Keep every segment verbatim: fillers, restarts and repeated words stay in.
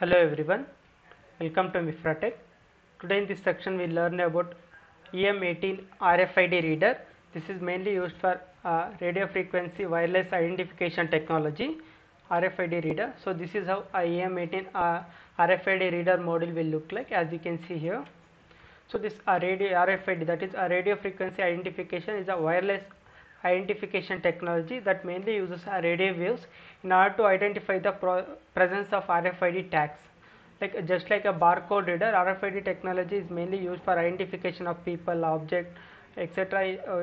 Hello everyone, welcome to MifraTech. Today in this section we learn about E M eighteen R F I D reader. This is mainly used for uh, radio frequency wireless identification technology, R F I D reader. So this is how E M eighteen uh, R F I D reader module will look like, as you can see here. So this R F I D, that is a radio frequency identification, is a wireless identification technology that mainly uses radio waves in order to identify the pro presence of R F I D tags. Like just like a barcode reader, R F I D technology is mainly used for identification of people, object, et cetera.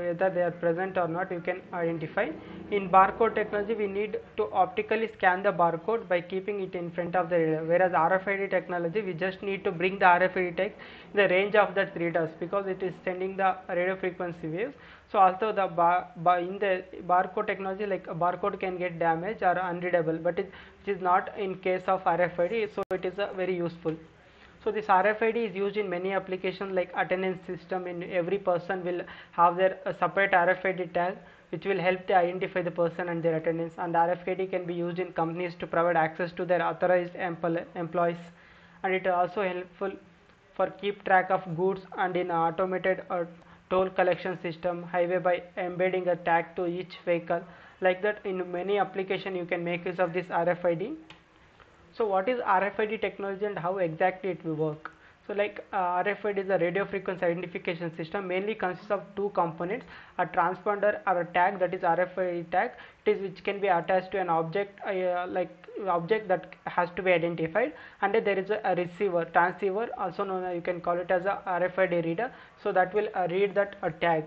Whether they are present or not, you can identify. In barcode technology, we need to optically scan the barcode by keeping it in front of the reader. Whereas R F I D technology, we just need to bring the R F I D tag in the range of that readers, because it is sending the radio frequency waves. So also the bar, bar in the barcode technology, like a barcode can get damaged or unreadable, but it, it is not in case of R F I D, so it is a very useful. So this R F I D is used in many applications like attendance system. In every person will have their uh, separate R F I D tag, which will help to identify the person and their attendance. And R F I D can be used in companies to provide access to their authorized employees, and it is also helpful for keep track of goods and in automated or toll collection system, highway, by embedding a tag to each vehicle. Like that, in many applications you can make use of this R F I D. So what is R F I D technology and how exactly it will work? So like uh, R F I D is a radio frequency identification system, mainly consists of two components: a transponder or a tag, that is R F I D tag, it is which can be attached to an object, uh, like object that has to be identified, and uh, there is a, a receiver, transceiver, also known as, you can call it as a R F I D reader, so that will uh, read that uh, tag.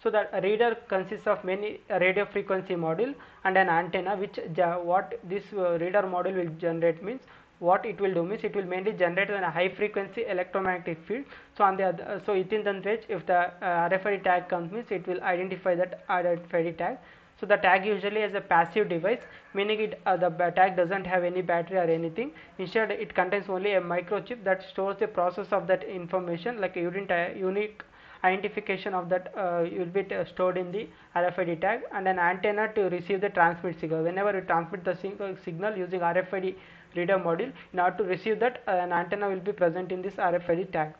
So that a reader consists of many radio frequency module and an antenna, which what this reader module will generate means what it will do means it will mainly generate a high frequency electromagnetic field. So on the other, so within that range, if the R F I D tag comes, means it will identify that R F I D tag. So the tag usually is a passive device, meaning it uh, the tag doesn't have any battery or anything. Instead, it contains only a microchip that stores the process of that information, like a unique identification of that uh, will be stored in the R F I D tag, and an antenna to receive the transmit signal. Whenever you transmit the signal using R F I D reader module, in order to receive that, uh, an antenna will be present in this R F I D tag.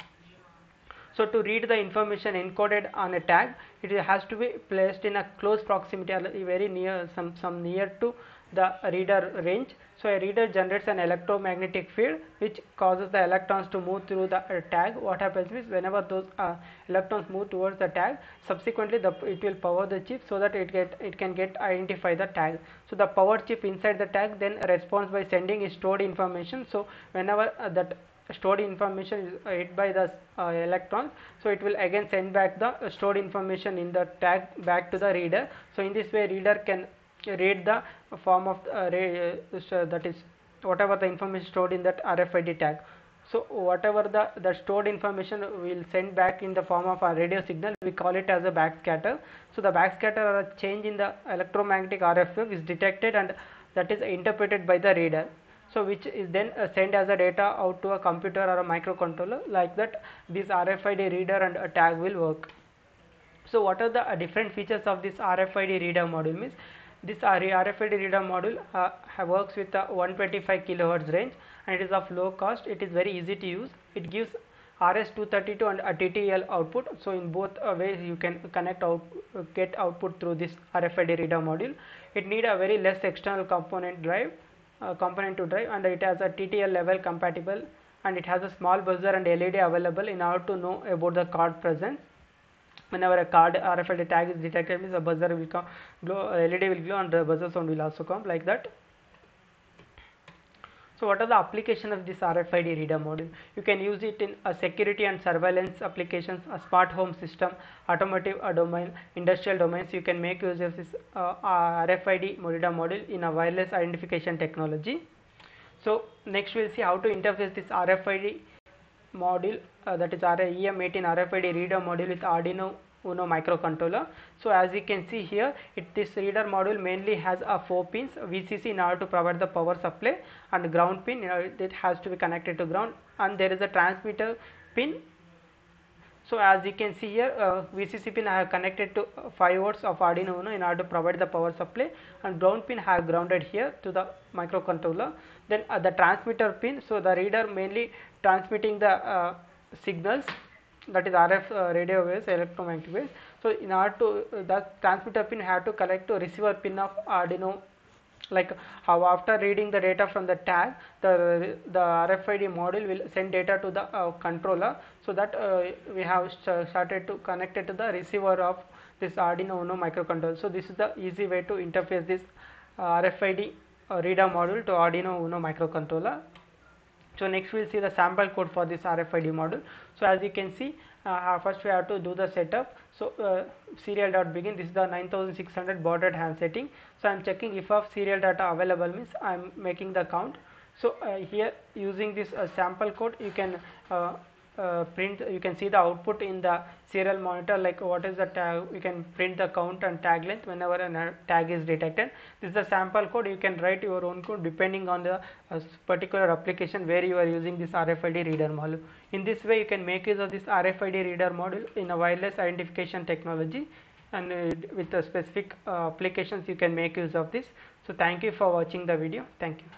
So to read the information encoded on a tag, it has to be placed in a close proximity, very near, some some near to the reader range. So a reader generates an electromagnetic field which causes the electrons to move through the uh, tag. What happens is, whenever those uh, electrons move towards the tag, subsequently the, it will power the chip so that it get it can get identify the tag. So the power chip inside the tag then responds by sending is stored information. So whenever uh, that stored information is hit by the uh, electrons, so it will again send back the uh, stored information in the tag back to the reader. So in this way, reader can read the form of uh, read, uh, that is whatever the information stored in that R F I D tag. So whatever the, the stored information will send back in the form of a radio signal, we call it as a backscatter. So the backscatter, or a change in the electromagnetic R F wave, is detected, and that is interpreted by the reader. So which is then uh, sent as a data out to a computer or a microcontroller. Like that, this R F I D reader and a tag will work. So what are the uh, different features of this R F I D reader module means? This R F I D reader module uh, works with a one twenty-five kilohertz range, and it is of low cost. It is very easy to use. It gives R S two thirty-two and a T T L output. So in both uh, ways you can connect out, get output through this R F I D reader module. It needs a very less external component drive, uh, component to drive, and it has a T T L level compatible, and it has a small buzzer and L E D available in order to know about the card presence. Whenever a card R F I D tag is detected, means a buzzer will come, glow, L E D will glow, and the buzzer sound will also come, like that. So what are the applications of this R F I D reader module? You can use it in a security and surveillance applications, a smart home system, automotive domain, industrial domains. You can make use of this uh, R F I D reader module in a wireless identification technology. So next we will see how to interface this R F I D module, uh, that is E M eighteen R F I D reader module, with Arduino Uno microcontroller. So as you can see here, it this reader module mainly has a four pins: V C C in order to provide the power supply, and ground pin, you know, it has to be connected to ground, and there is a transmitter pin. So as you can see here, uh, V C C pin I have connected to five volts of Arduino Uno in order to provide the power supply, and ground pin I have grounded here to the microcontroller. Then uh, the transmitter pin, so the reader mainly transmitting the uh, signals, that is R F uh, radio waves, electromagnetic waves. So in order to uh, the transmitter pin have to connect to receiver pin of Arduino. Like how after reading the data from the tag, the the R F I D module will send data to the uh, controller, so that uh, we have st started to connect it to the receiver of this Arduino Uno microcontroller. So this is the easy way to interface this uh, R F I D uh, reader module to Arduino Uno microcontroller. So next we will see the sample code for this R F I D module. So as you can see, uh, first we have to do the setup. So uh, serial.begin, this is the nine thousand six hundred baud hand setting. So I am checking if of serial data available, means I am making the count. So uh, here using this uh, sample code, you can uh, uh, print, you can see the output in the serial monitor, like what is the tag, you can print the count and tag length whenever a tag is detected. This is the sample code, you can write your own code depending on the uh, particular application where you are using this R F I D reader module. In this way you can make use of this R F I D reader module in a wireless identification technology, and uh, with the specific uh, applications you can make use of this. So thank you for watching the video. Thank you.